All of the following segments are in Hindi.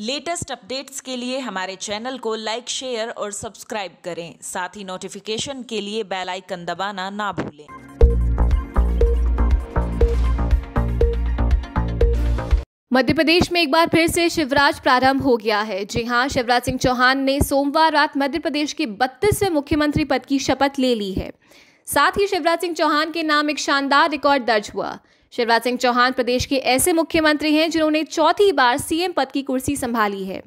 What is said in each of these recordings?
लेटेस्ट अपडेट्स के लिए हमारे चैनल को लाइक, शेयर और सब्सक्राइब करें। साथ ही नोटिफिकेशन के लिए बेल आइकन दबाना ना भूलें। मध्य प्रदेश में एक बार फिर से शिवराज प्रारंभ हो गया है। जी हां, शिवराज सिंह चौहान ने सोमवार रात मध्य प्रदेश के 32वें मुख्यमंत्री पद की शपथ ले ली है। साथ ही शिवराज सिंह चौहान के नाम एक शानदार रिकॉर्ड दर्ज हुआ। शिवराज सिंह चौहान प्रदेश के ऐसे मुख्यमंत्री हैं जिन्होंने चौथी बार सीएम पद की कुर्सी संभाली है।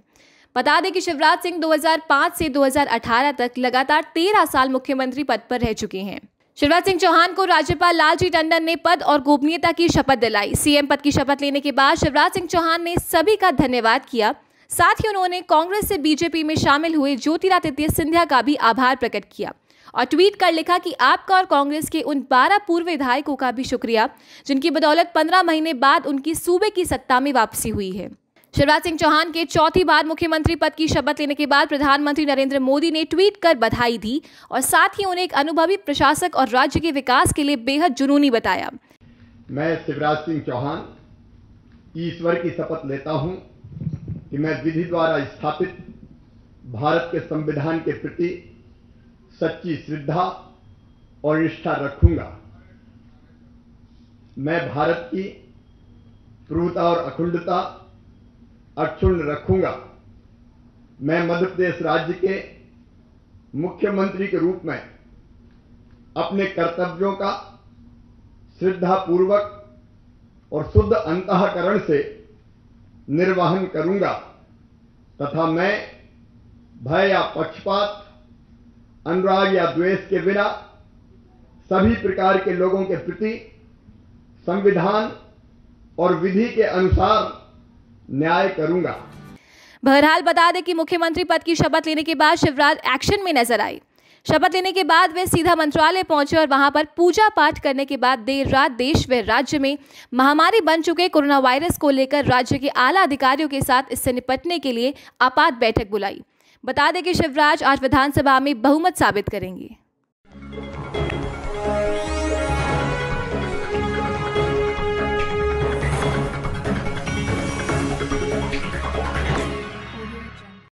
बता दें कि शिवराज सिंह 2005 से 2018 तक लगातार 13 साल मुख्यमंत्री पद पर रह चुके हैं। शिवराज सिंह चौहान को राज्यपाल लालजी टंडन ने पद और गोपनीयता की शपथ दिलाई। सीएम पद की शपथ लेने के बाद शिवराज सिंह चौहान ने सभी का धन्यवाद किया। साथ ही उन्होंने कांग्रेस से बीजेपी में शामिल हुए ज्योतिरादित्य सिंधिया का भी आभार प्रकट किया और ट्वीट कर लिखा कि आपका और कांग्रेस के उन 12 पूर्व विधायकों का भी शुक्रिया जिनकी बदौलत 15 महीने बाद उनकी सूबे की सत्ता में वापसी हुई है। शिवराज सिंह चौहान के चौथी बार मुख्यमंत्री पद की शपथ लेने के बाद प्रधानमंत्री नरेंद्र मोदी ने ट्वीट कर बधाई दी और साथ ही उन्हें एक अनुभवी प्रशासक और राज्य के विकास के लिए बेहद जुनूनी बताया। मैं शिवराज सिंह चौहान ईश्वर की शपथ लेता हूँ कि मैं विधि द्वारा स्थापित भारत के संविधान के प्रति सच्ची श्रद्धा और निष्ठा रखूंगा। मैं भारत की पूर्णता और अखंडता अक्षुण्ण रखूंगा। मैं मध्य प्रदेश राज्य के मुख्यमंत्री के रूप में अपने कर्तव्यों का श्रद्धापूर्वक और शुद्ध अंतःकरण से निर्वहन करूंगा तथा मैं भय या पक्षपात, अनुराग या द्वेष के बिना सभी प्रकार के लोगों के प्रति संविधान और विधि के अनुसार न्याय करूंगा। बहरहाल बता दें कि मुख्यमंत्री पद की शपथ लेने के बाद शिवराज एक्शन में नजर आए। शपथ लेने के बाद वे सीधा मंत्रालय पहुंचे और वहां पर पूजा पाठ करने के बाद देर रात देश व राज्य में महामारी बन चुके कोरोना वायरस को लेकर राज्य के आला अधिकारियों के साथ इससे निपटने के लिए आपात बैठक बुलाई। बता दें कि शिवराज आज विधानसभा में बहुमत साबित करेंगे।